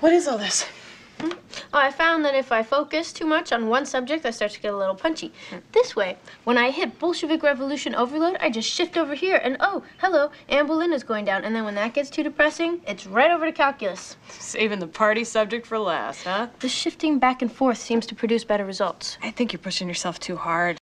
What is all this? Hmm? Oh, I found that if I focus too much on one subject, I start to get a little punchy. This way, when I hit Bolshevik Revolution overload, I just shift over here and oh, hello, Anne Boleyn is going down. And then when that gets too depressing, it's right over to calculus. Saving the party subject for last, huh? The shifting back and forth seems to produce better results. I think you're pushing yourself too hard.